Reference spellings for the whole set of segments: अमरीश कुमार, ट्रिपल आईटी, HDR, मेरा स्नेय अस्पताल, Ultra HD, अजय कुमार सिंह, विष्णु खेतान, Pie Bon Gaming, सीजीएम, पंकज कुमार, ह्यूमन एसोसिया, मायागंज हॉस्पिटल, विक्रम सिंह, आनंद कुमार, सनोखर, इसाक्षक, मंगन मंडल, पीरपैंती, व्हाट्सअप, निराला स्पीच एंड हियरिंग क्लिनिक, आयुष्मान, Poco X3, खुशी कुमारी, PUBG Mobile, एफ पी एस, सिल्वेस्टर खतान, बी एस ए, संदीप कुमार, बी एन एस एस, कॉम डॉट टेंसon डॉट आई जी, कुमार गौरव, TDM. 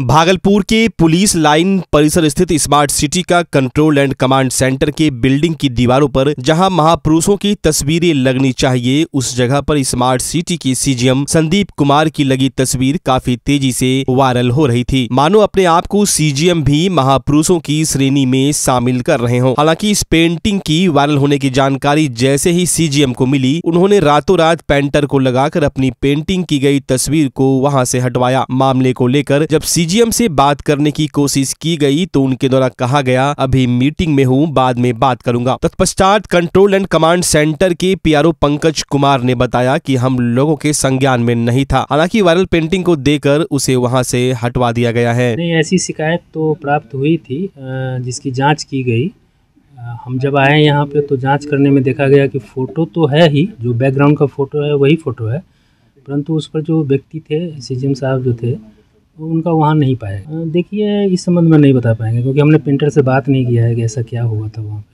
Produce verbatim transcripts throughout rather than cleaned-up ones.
भागलपुर के police line परिसर स्थित स्मार्ट सिटी का कंट्रोल एंड कमांड सेंटर के बिल्डिंग की दीवारों पर जहां महापुरुषों की तस्वीरें लगनी चाहिए, उस जगह पर स्मार्ट सिटी के सीजीएम संदीप कुमार की लगी तस्वीर काफी तेजी से वायरल हो रही थी, मानो अपने आप को सीजीएम भी महापुरुषों की श्रेणी में शामिल कर रहे हों। हालांकि इस पेंटिंग की वायरल होने की जानकारी जैसे ही सीजीएम को मिली, उन्होंने रातों रात पेंटर को लगाकर अपनी पेंटिंग की गई तस्वीर को वहां से हटवाया। मामले को लेकर जब सीजीएम से बात करने की कोशिश की गई तो उनके द्वारा कहा गया, अभी मीटिंग में हूं, बाद में बात करूंगा। तत्पश्चात कंट्रोल एंड कमांड सेंटर के पीआरओ पंकज कुमार ने बताया कि हम लोगों के संज्ञान में नहीं था, हालांकि वायरल पेंटिंग को देकर उसे वहां से हटवा दिया गया है। नहीं, ऐसी शिकायत तो प्राप्त हुई थी जिसकी जाँच की गई। हम जब आए यहाँ पे तो जाँच करने में देखा गया कि फोटो तो है ही, जो बैकग्राउंड का फोटो है वही फोटो है, परंतु उस पर जो व्यक्ति थे, सीजीएम साहब जो थे, उनका वहाँ नहीं पाया। देखिए, इस संबंध में नहीं बता पाएंगे क्योंकि हमने पेंटर से बात नहीं किया है कि ऐसा क्या हुआ था वहाँ पे।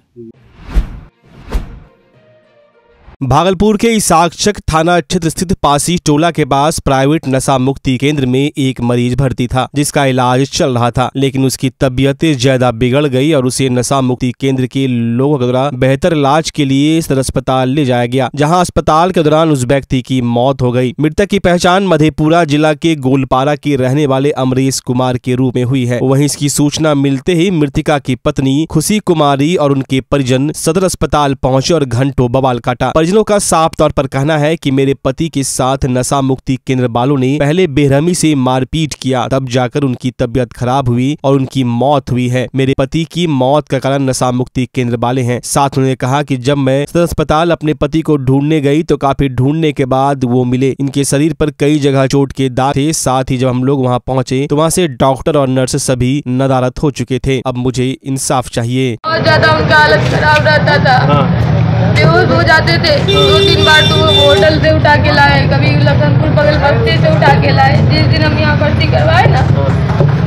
भागलपुर के इसाक्षक थाना क्षेत्र स्थित पासी टोला के पास प्राइवेट नशा मुक्ति केंद्र में एक मरीज भर्ती था जिसका इलाज चल रहा था, लेकिन उसकी तबीयत ज्यादा बिगड़ गई और उसे नशा मुक्ति केंद्र के लोगों के द्वारा बेहतर इलाज के लिए सदर अस्पताल ले जाया गया, जहां अस्पताल के दौरान उस व्यक्ति की मौत हो गई। मृतक की पहचान मधेपुरा जिला के गोलपारा के रहने वाले अमरीश कुमार के रूप में हुई है। वहीं इसकी सूचना मिलते ही मृतका की पत्नी खुशी कुमारी और उनके परिजन सदर अस्पताल पहुँचे और घंटों बवाल काटा। परिजनों का साफ तौर पर कहना है कि मेरे पति के साथ नशा मुक्ति केंद्र वालों ने पहले बेरहमी से मारपीट किया, तब जाकर उनकी तबीयत खराब हुई और उनकी मौत हुई है। मेरे पति की मौत का कारण नशा मुक्ति केंद्र वाले हैं। साथ उन्होंने कहा कि जब मैं सदर अस्पताल अपने पति को ढूंढने गई तो काफी ढूंढने के बाद वो मिले। इनके शरीर पर कई जगह चोट के दाग थे। साथ ही जब हम लोग वहाँ पहुँचे तो वहाँ से डॉक्टर और नर्स सभी नदारत हो चुके थे। अब मुझे इंसाफ चाहिए। बहुत ज्यादा उनका हालत खराब रहता था, बेहोश हो जाते थे। दो तीन बार तो वो होटल से उठा के लाए, कभी लखनपुर बगल बक्से से उठा के लाए। जिस दिन हम यहाँ भर्ती करवाए ना,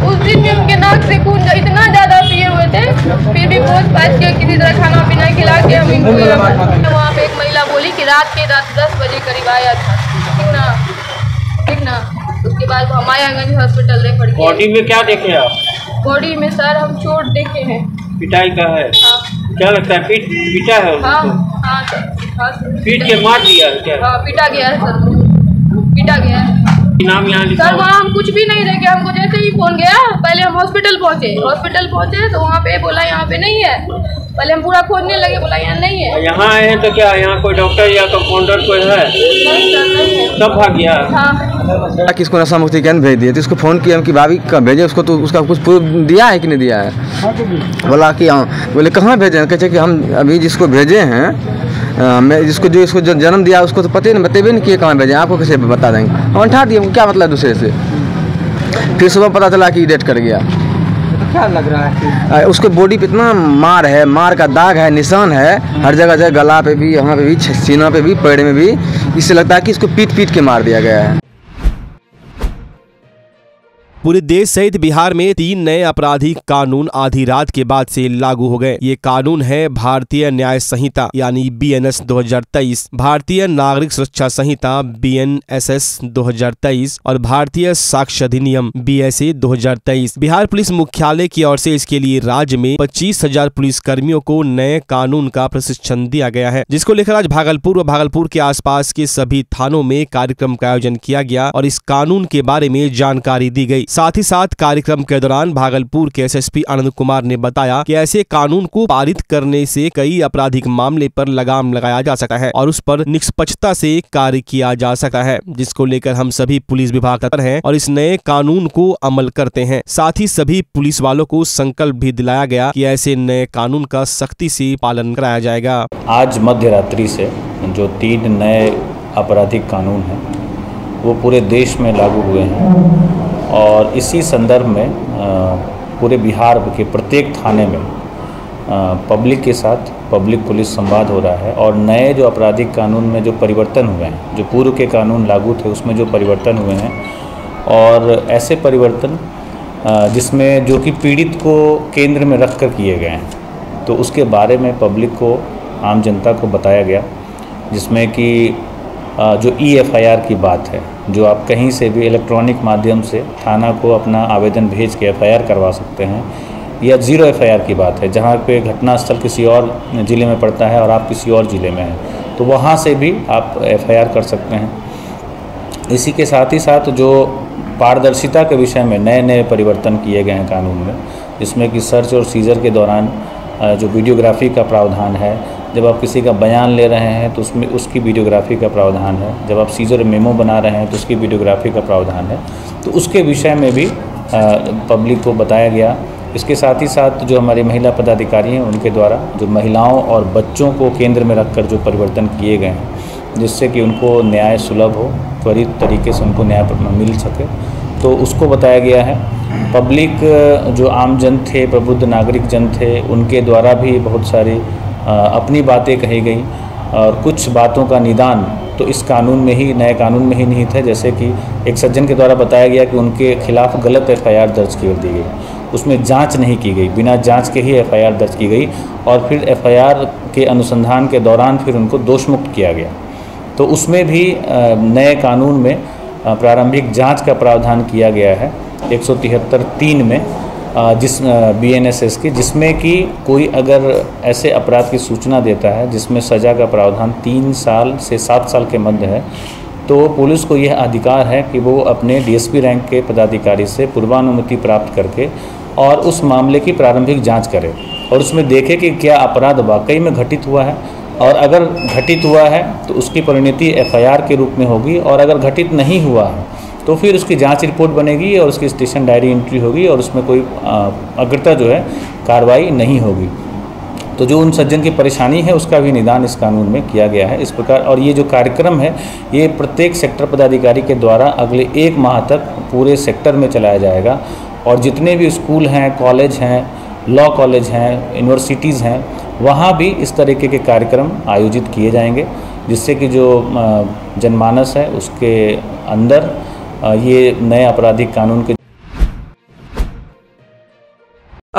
उस दिन भी उनके नाक से खून इतना ज्यादा पिए हुए थे, फिर भी बहुत पाँच के किसी तरह खाना पीना खिला के हम इनको वहाँ पे एक महिला बोली कि रात के रात दस बजे करीब आया था, ठीक ना ठीक ना उसके बाद हम मायागंज हॉस्पिटल रेफर किया। बॉडी में क्या देखे आप? बॉडी में सर हम चोट देखे हैं, पिटाई का है। क्या लगता है पीट पीटा है? हाँ, हाँ, हाँ, पीट के मार दिया क्या? हाँ, पीटा गया है सर, पीटा गया है। नाम यहाँ लिखा सर, वहाँ हम कुछ भी नहीं रह गया। हमको जैसे ही फोन गया, पहले हम हॉस्पिटल पहुँचे। हॉस्पिटल पहुँचे तो वहाँ पे बोला यहाँ पे नहीं है। पहले हम पूरा खोजने लगे, बोला यहाँ नहीं है। यहाँ आए हैं तो क्या यहाँ कोई डॉक्टर या कंपाउंडर कोई है? नहीं सर, नहीं है। सब भाग गया। हाँ, किसको नशा मुक्ति केंद्र भेज दिया? तो इसको फोन किया कि भाभी कब भेजे उसको, तो उसका कुछ प्रूफ दिया है कि नहीं दिया है? बोला कि हाँ। बोले कहाँ भेजे? कहते कि हम अभी जिसको भेजे हैं, मैं जिसको जो इसको जन्म दिया उसको तो पता नहीं, बताए भी नहीं कि कहाँ भेजे, आपको कैसे बता देंगे। हम उठा दिए, क्या मतलब दूसरे से। फिर सुबह पता चला कि डेट कर गया। क्या लग रहा है उसके बॉडी पे? इतना मार है, मार का दाग है, निशान है हर जगह जगह, गला पे भी, यहाँ पे भी, सीना पे भी, पेड़ में भी। इससे लगता है कि इसको पीट पीट के मार दिया गया है। पूरे देश सहित बिहार में तीन नए आपराधिक कानून आधी रात के बाद से लागू हो गए। ये कानून है भारतीय न्याय संहिता यानी बी एन एस दो हजार तेईस, Bharatiya Nagarik Suraksha Sanhita बी एन एस एस दो हजार तेईस और भारतीय साक्ष्य अधिनियम बी एस ए दो हजार तेईस। बिहार पुलिस मुख्यालय की ओर से इसके लिए राज्य में पच्चीस हजार पुलिस कर्मियों को नए कानून का प्रशिक्षण दिया गया है, जिसको लेकर आज भागलपुर और भागलपुर के आसपास के सभी थानों में कार्यक्रम का आयोजन किया गया और इस कानून के बारे में जानकारी दी गई। साथ ही साथ कार्यक्रम के दौरान भागलपुर के S S P आनंद कुमार ने बताया कि ऐसे कानून को पारित करने से कई आपराधिक मामले पर लगाम लगाया जा सकता है और उस पर निष्पक्षता से कार्य किया जा सकता है, जिसको लेकर हम सभी पुलिस विभाग तत्पर हैं और इस नए कानून को अमल करते हैं। साथ ही सभी पुलिस वालों को संकल्प भी दिलाया गया कि ऐसे नए कानून का सख्ती से पालन कराया जाएगा। आज मध्य रात्रि से जो तीन नए आपराधिक कानून है वो पूरे देश में लागू हुए हैं और इसी संदर्भ में पूरे बिहार के प्रत्येक थाने में पब्लिक के साथ पब्लिक पुलिस संवाद हो रहा है और नए जो आपराधिक कानून में जो परिवर्तन हुए हैं, जो पूर्व के कानून लागू थे उसमें जो परिवर्तन हुए हैं, और ऐसे परिवर्तन जिसमें जो कि पीड़ित को केंद्र में रख कर किए गए हैं, तो उसके बारे में पब्लिक को, आम जनता को बताया गया, जिसमें कि जो ई एफ आई आर की बात है, जो आप कहीं से भी इलेक्ट्रॉनिक माध्यम से थाना को अपना आवेदन भेज के एफ आई आर करवा सकते हैं, या ज़ीरो एफ आई आर की बात है जहाँ पे घटनास्थल किसी और ज़िले में पड़ता है और आप किसी और ज़िले में हैं तो वहाँ से भी आप एफ आई आर कर सकते हैं। इसी के साथ ही साथ जो पारदर्शिता के विषय में नए नए परिवर्तन किए गए हैं कानून में, जिसमें कि सर्च और सीजर के दौरान जो वीडियोग्राफी का प्रावधान है, जब आप किसी का बयान ले रहे हैं तो उसमें उसकी वीडियोग्राफी का प्रावधान है, जब आप सीजर मेमो बना रहे हैं तो उसकी वीडियोग्राफी का प्रावधान है, तो उसके विषय में भी पब्लिक को बताया गया। इसके साथ ही साथ जो हमारी महिला पदाधिकारी हैं उनके द्वारा जो महिलाओं और बच्चों को केंद्र में रखकर जो परिवर्तन किए गए हैं, जिससे कि उनको न्याय सुलभ हो, त्वरित तरीके से उनको न्याय मिल सके, तो उसको बताया गया है। पब्लिक जो आम जन थे, प्रबुद्ध नागरिक जन थे, उनके द्वारा भी बहुत सारी अपनी बातें कही गई और कुछ बातों का निदान तो इस कानून में ही, नए कानून में ही निहित है। जैसे कि एक सज्जन के द्वारा बताया गया कि उनके खिलाफ गलत एफआईआर दर्ज की दी गई, उसमें जांच नहीं की गई, बिना जांच के ही एफआईआर दर्ज की गई और फिर एफआईआर के अनुसंधान के दौरान फिर उनको दोषमुक्त किया गया, तो उसमें भी नए कानून में प्रारंभिक जाँच का प्रावधान किया गया है एक सौ तिहत्तर तीन में, जिस बी एन एस एस की, जिसमें कि कोई अगर ऐसे अपराध की सूचना देता है जिसमें सज़ा का प्रावधान तीन साल से सात साल के मध्य है, तो पुलिस को यह अधिकार है कि वो अपने डीएसपी रैंक के पदाधिकारी से पूर्वानुमति प्राप्त करके और उस मामले की प्रारंभिक जांच करे और उसमें देखे कि क्या अपराध वाकई में घटित हुआ है, और अगर घटित हुआ है तो उसकी परिणति एफआईआर के रूप में होगी, और अगर घटित नहीं हुआ है तो फिर उसकी जांच रिपोर्ट बनेगी और उसकी स्टेशन डायरी एंट्री होगी और उसमें कोई अग्रता जो है कार्रवाई नहीं होगी। तो जो उन सज्जन की परेशानी है उसका भी निदान इस कानून में किया गया है इस प्रकार। और ये जो कार्यक्रम है ये प्रत्येक सेक्टर पदाधिकारी के द्वारा अगले एक माह तक पूरे सेक्टर में चलाया जाएगा और जितने भी स्कूल हैं, कॉलेज हैं, लॉ कॉलेज हैं, यूनिवर्सिटीज़ हैं, वहाँ भी इस तरीके के कार्यक्रम आयोजित किए जाएंगे, जिससे कि जो जनमानस है उसके अंदर ये नए आपराधिक कानून के।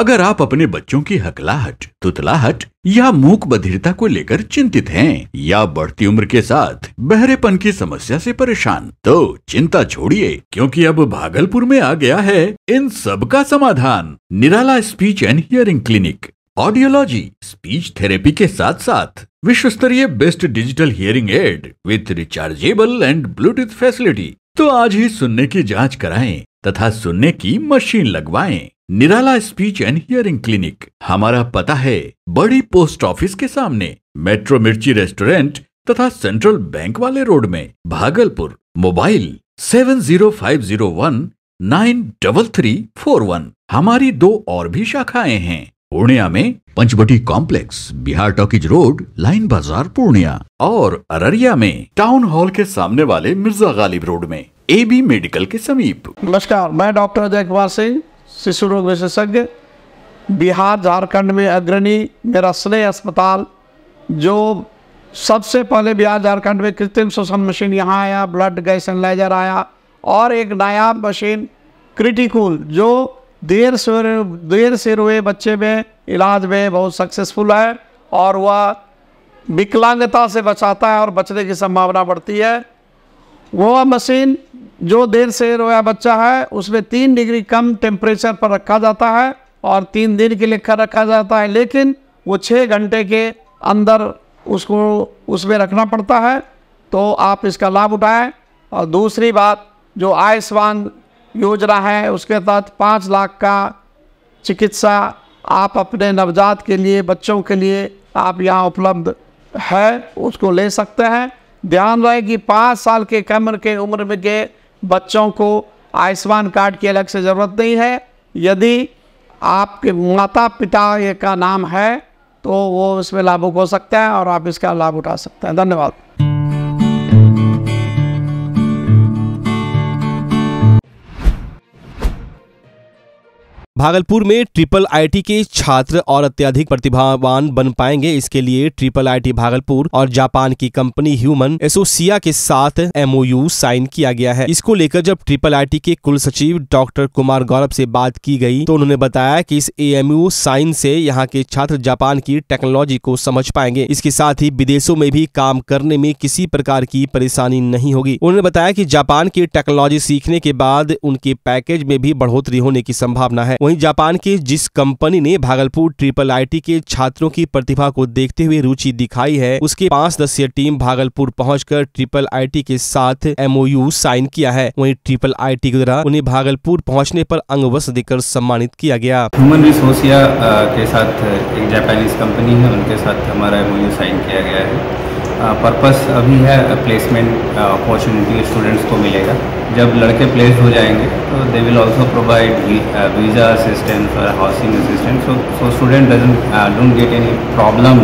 अगर आप अपने बच्चों की हकलाहट, तुतलाहट या मूक बधिरता को लेकर चिंतित हैं या बढ़ती उम्र के साथ बहरेपन की समस्या से परेशान, तो चिंता छोड़िए क्योंकि अब भागलपुर में आ गया है इन सब का समाधान। निराला स्पीच एंड हियरिंग क्लिनिक audiology, speech therapy के साथ साथ विश्व स्तरीय best digital hearing aid with rechargeable and Bluetooth facility. तो आज ही सुनने की जांच कराएं तथा सुनने की मशीन लगवाएं। निराला स्पीच एंड हियरिंग क्लिनिक। हमारा पता है बड़ी पोस्ट ऑफिस के सामने, मेट्रो मिर्ची रेस्टोरेंट तथा सेंट्रल बैंक वाले रोड में, Bhagalpur. Mobile seven zero five zero one nine double three four one. हमारी दो और भी शाखाएं हैं, पूर्णिया में Panchvati complex, Bihar talkies road, line बाजार, पूर्णिया, और अररिया में टाउन हॉल के सामने वाले मिर्जा गालिब रोड में, एबी मेडिकल के समीप। नमस्कार, मैं डॉक्टर अजय कुमार सिंह, शिशु रोग विशेषज्ञ, बिहार झारखंड में अग्रणी मेरा स्नेय अस्पताल, जो सबसे पहले बिहार झारखंड में कृत्रिम श्वसन मशीन यहाँ आया, ब्लड गैस एनालाइजर आया, और एक नायाब मशीन क्रिटिकल जो देर से देर से रोए बच्चे में इलाज में बहुत सक्सेसफुल है और वह विकलांगता से बचाता है और बचने की संभावना बढ़ती है। वह मशीन जो देर से रोया बच्चा है उसमें तीन डिग्री कम टेम्परेचर पर रखा जाता है और तीन दिन के लिए रखा जाता है, लेकिन वो छः घंटे के अंदर उसको उसमें रखना पड़ता है, तो आप इसका लाभ उठाएँ। और दूसरी बात, जो आयुष्मान योजना है उसके तहत पाँच लाख का चिकित्सा आप अपने नवजात के लिए, बच्चों के लिए आप यहाँ उपलब्ध है, उसको ले सकते हैं। ध्यान रहे कि पाँच साल के कम के उम्र में के बच्चों को आयुष्मान कार्ड की अलग से ज़रूरत नहीं है। यदि आपके माता पिता का नाम है तो वो इसमें लाभुक हो सकते हैं और आप इसका लाभ उठा सकते हैं। धन्यवाद। भागलपुर में ट्रिपल आईटी के छात्र और अत्यधिक प्रतिभावान बन पाएंगे। इसके लिए ट्रिपल आईटी भागलपुर और जापान की कंपनी ह्यूमन एसोसिया के साथ एमओयू साइन किया गया है। इसको लेकर जब ट्रिपल आईटी के कुल सचिव डॉक्टर कुमार गौरव से बात की गई तो उन्होंने बताया कि इस एमओयू साइन से यहाँ के छात्र जापान की टेक्नोलॉजी को समझ पाएंगे। इसके साथ ही विदेशों में भी काम करने में किसी प्रकार की परेशानी नहीं होगी। उन्होंने बताया कि जापान की टेक्नोलॉजी सीखने के बाद उनके पैकेज में भी बढ़ोतरी होने की संभावना है। वहीं जापान के जिस कंपनी ने भागलपुर ट्रिपल आईटी के छात्रों की प्रतिभा को देखते हुए रुचि दिखाई है, उसकी पांच सदस्यीय टीम भागलपुर पहुंचकर ट्रिपल आईटी के साथ एमओयू साइन किया है। वहीं ट्रिपल आईटी के द्वारा उन्हें भागलपुर पहुंचने पर अंगवस्त्र देकर सम्मानित किया गया। ह्यूमन एसोसिया के साथ एक जापानीज कंपनी है, उनके साथ हमारा एमओयू साइन किया गया है। पर्पस अभी है प्लेसमेंट अपॉर्चुनिटी स्टूडेंट्स को मिलेगा। जब लड़के प्लेस हो जाएंगे तो they will also provide visa assistance और housing assistance, so student don't get any problem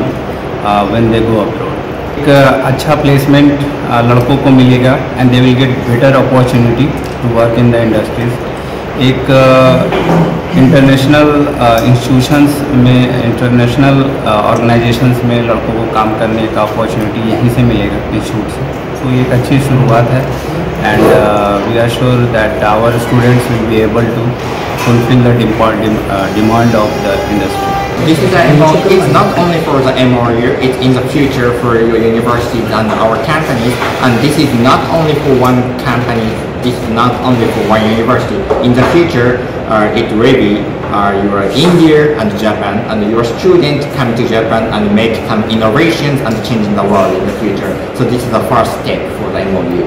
when they go abroad. एक अच्छा प्लेसमेंट uh, लड़कों को मिलेगा and they will get better opportunity to work in the industries. एक international uh, institutions uh, में, international organisations uh, में लड़कों को काम करने का अपॉर्चुनिटी यहीं से मिलेगा, इंस्टीट्यूट से। तो ये एक अच्छी शुरुआत है and we are sure that our students will be able to fulfil the demand of the industry. This is an about, it's not only for the M O U, it's in the future for your universities and our companies, and this is not only for one company, this is not only for one university. In the future, uh, it will be uh, your India and Japan, and your students come to Japan and make some innovations and changing the world in the future. So this is the first step for the M O U.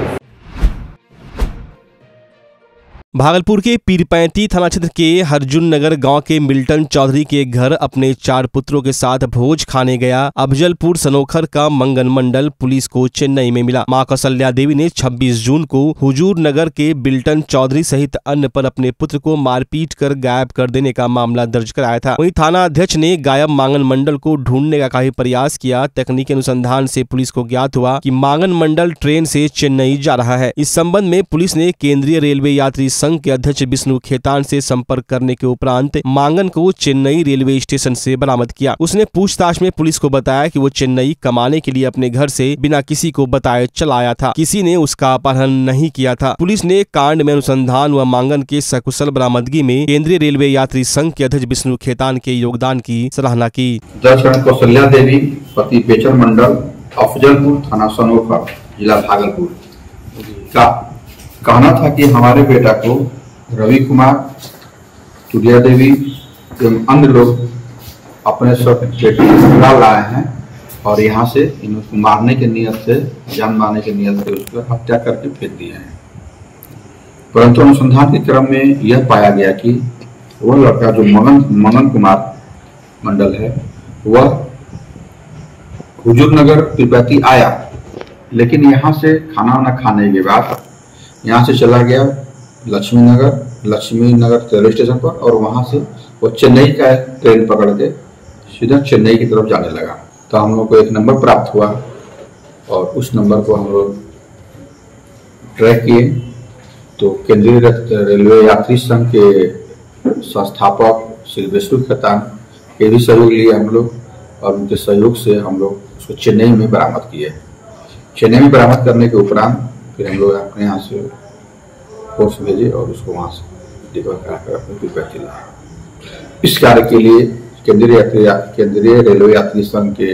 Bhagalpur के पीरपैंती थाना क्षेत्र के हरजुन नगर गांव के built-in Chaudhary के घर अपने चार पुत्रों के साथ भोज खाने गया अफजलपुर सनोखर का मंगन मंडल पुलिस को चेन्नई में मिला। मां कौशल्या देवी ने छब्बीस जून को हुजूर नगर के बिल्टन चौधरी सहित अन्य पर अपने पुत्र को मारपीट कर गायब कर देने का मामला दर्ज कराया था। वहीं थाना अध्यक्ष ने गायब मंगन मंडल को ढूंढने का काफी प्रयास किया। तकनीकी अनुसंधान से पुलिस को ज्ञात हुआ कि मंगन मंडल ट्रेन से चेन्नई जा रहा है। इस संबंध में पुलिस ने केंद्रीय रेलवे यात्री संघ के अध्यक्ष विष्णु खेतान से संपर्क करने के उपरांत मंगन को चेन्नई रेलवे स्टेशन से बरामद किया। उसने पूछताछ में पुलिस को बताया कि वो चेन्नई कमाने के लिए अपने घर से बिना किसी को बताए चला आया था, किसी ने उसका अपहरण नहीं किया था। पुलिस ने कांड में अनुसंधान व मंगन के सकुशल बरामदगी में केंद्रीय रेलवे यात्री संघ के अध्यक्ष विष्णु खेतान के योगदान की सराहना की। जयचरण कौशल्या देवी, पति बेचर मंडल, अफजलपुर थाना सनोखर, जिला भागलपुर का कहना था कि हमारे बेटा को रवि कुमार, सूर्या देवी एवं अन्य लोग अपने सब पकड़ा लाए हैं और यहाँ से इनको मारने के नियत से, जान मारने के नियत से उसको हत्या करके फेंक दिए हैं। परंतु अनुसंधान के क्रम में यह पाया गया कि वह लड़का जो मंगन मंगन कुमार मंडल है, वह हुजूर नगर तिब्बती आया, लेकिन यहाँ से खाना वाना खाने के बाद यहाँ से चला गया लक्ष्मी नगर, लक्ष्मी नगर रेलवे स्टेशन पर, और वहाँ से वो चेन्नई का ट्रेन पकड़ के सीधा चेन्नई की तरफ जाने लगा। तो हम लोग को एक नंबर प्राप्त हुआ और उस नंबर को हम लोग ट्रैक किए। तो केंद्रीय रेलवे यात्री संघ के संस्थापक सिल्वेस्टर खतान के भी सहयोग लिए हम लोग, और उनके सहयोग से हम लोग उसको चेन्नई में बरामद किए। चेन्नई में बरामद करने के उपरांत फिर हम लोग अपने यहाँ से फोर्स भेजे और उसको वहाँ से डिलीवर कराकर अपने पीपैती लाए। इस कार्य के लिए केंद्रीय यात्री केंद्रीय रेलवे यात्री संघ के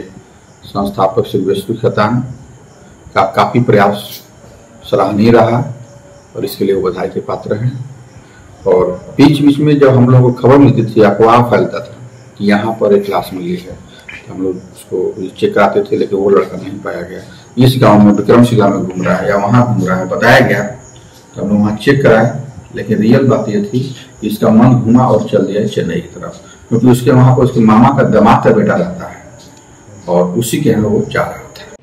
संस्थापक सिल्वेस्टर खतान का काफ़ी प्रयास सराहनीय रहा और इसके लिए वो बधाई के पात्र हैं। और बीच बीच में जब हम लोगों को खबर मिलती थी, अफवाह फैलता था कि यहाँ पर एक लाश मिली है, हम लोग उसको चेक कराते थे, लेकिन वो लड़का नहीं पाया गया। इस गांव में विक्रम सिंह में घूम रहा है या वहाँ घूम रहा है बताया गया, तो हम लोग वहाँ चेक कराए, लेकिन रियल बात यह थी कि इसका मन घूमा और चल दिया चेन्नई की तरफ, क्योंकि उसके वहाँ पर उसके मामा का दामाद का बेटा रहता है और उसी के यहाँ वो जा रहा था।